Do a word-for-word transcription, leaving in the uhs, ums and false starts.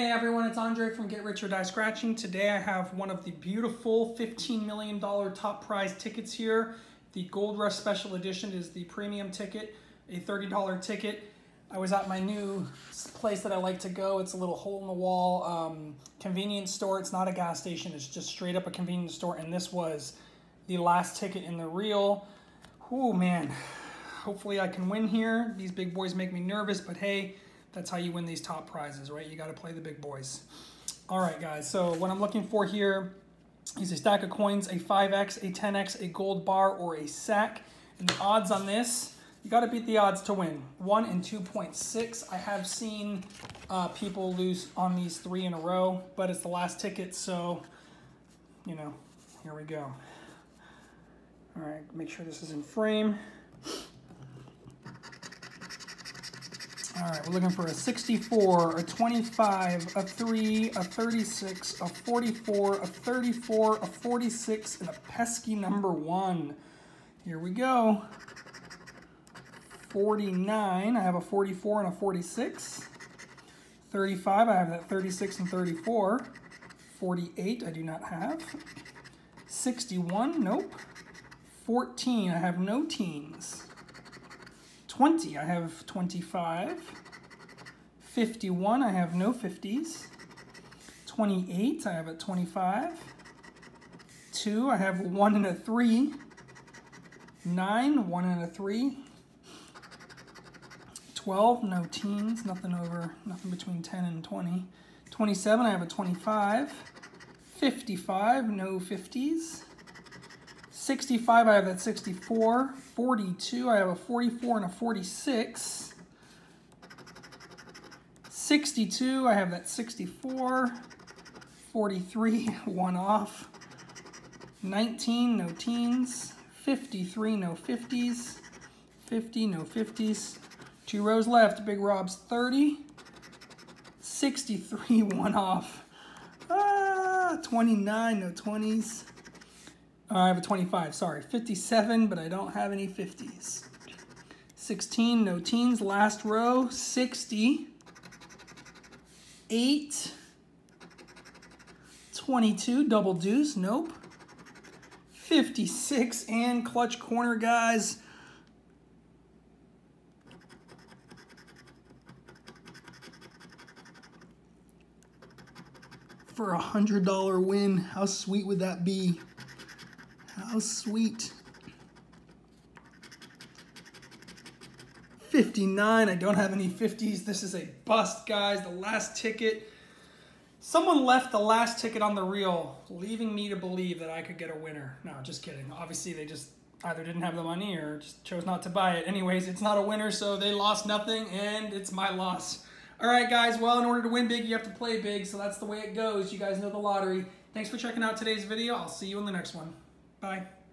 Hey everyone, it's Andre from Get Rich or Die Scratching. Today I have one of the beautiful fifteen million dollar top prize tickets here. The Gold Rush Special Edition is the premium ticket, a thirty dollar ticket. I was at my new place that I like to go. It's a little hole in the wall um, convenience store. It's not a gas station, it's just straight up a convenience store. And this was the last ticket in the reel. Oh man, hopefully I can win here. These big boys make me nervous, but hey, that's how you win these top prizes, right? You got to play the big boys. All right, guys. So what I'm looking for here is a stack of coins, a five X, a ten X, a gold bar, or a sack. And the odds on this, you got to beat the odds to win. one and two point six. I have seen uh, people lose on these three in a row, but it's the last ticket. So, you know, here we go. All right, make sure this is in frame. All right, we're looking for a sixty-four, a twenty-five, a three, a thirty-six, a forty-four, a thirty-four, a forty-six, and a pesky number one. Here we go. forty-nine, I have a forty-four and a forty-six. thirty-five, I have that thirty-six and thirty-four. forty-eight, I do not have. sixty-one, nope. fourteen, I have no teens. twenty, I have twenty-five. fifty-one, I have no fifties. twenty-eight, I have a twenty-five. two, I have one and a three. nine, one and a three. twelve, no teens, nothing over, nothing between ten and twenty. twenty-seven, I have a twenty-five. fifty-five, no fifties. sixty-five, I have that sixty-four. forty-two, I have a forty-four and a forty-six. sixty-two, I have that sixty-four. forty-three, one off. nineteen, no teens. fifty-three, no fifties. fifty, no fifties. Two rows left, Big Rob's thirty. sixty-three, one off. Ah, twenty-nine, no twenties. Uh, I have a twenty-five, sorry, fifty-seven, but I don't have any fifties. sixteen, no teens, last row, sixty. eight. twenty-two, double deuce, nope. fifty-six, and clutch corner, guys. For a one hundred dollar win, how sweet would that be? How sweet. fifty-nine, I don't have any fifties. This is a bust, guys. The last ticket. Someone left the last ticket on the reel, leaving me to believe that I could get a winner. No, just kidding. Obviously, they just either didn't have the money or just chose not to buy it. Anyways, it's not a winner, so they lost nothing, and it's my loss. All right, guys. Well, in order to win big, you have to play big, so that's the way it goes. You guys know the lottery. Thanks for checking out today's video. I'll see you in the next one. Bye.